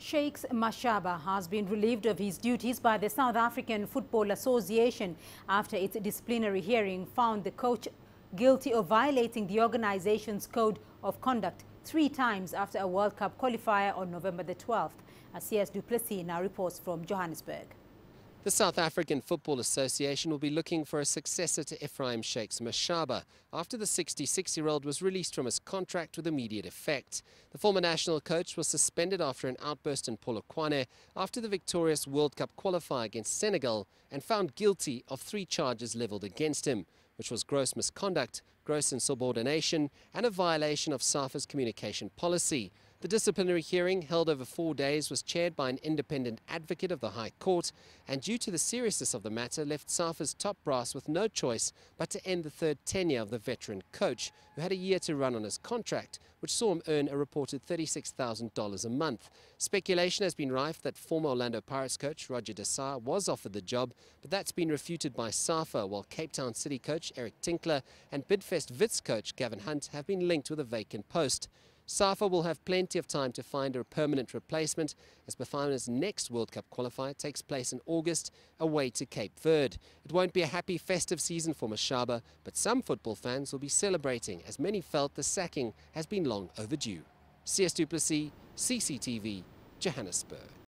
Shakes Mashaba has been relieved of his duties by the South African Football Association after its disciplinary hearing found the coach guilty of violating the organization's code of conduct 3 times after a World Cup qualifier on November the 12th. Sias du Plessis now reports from Johannesburg. The South African Football Association will be looking for a successor to Ephraim Shakes Mashaba after the 66-year-old was released from his contract with immediate effect. The former national coach was suspended after an outburst in Polokwane after the victorious World Cup qualifier against Senegal and found guilty of 3 charges levelled against him, which was gross misconduct, gross insubordination and a violation of Safa's communication policy. The disciplinary hearing, held over 4 days, was chaired by an independent advocate of the High Court, and due to the seriousness of the matter, left Safa's top brass with no choice but to end the 3rd tenure of the veteran coach, who had a year to run on his contract, which saw him earn a reported $36,000 a month. Speculation has been rife that former Orlando Pirates coach Roger Desai was offered the job, but that's been refuted by Safa, while Cape Town City coach Eric Tinkler and Bidvest Wits coach Gavin Hunt have been linked with a vacant post. Safa will have plenty of time to find a permanent replacement as Bafana's next World Cup qualifier takes place in August, away to Cape Verde. It won't be a happy festive season for Mashaba, but some football fans will be celebrating as many felt the sacking has been long overdue. Sias du Plessis, CCTV, Johannesburg.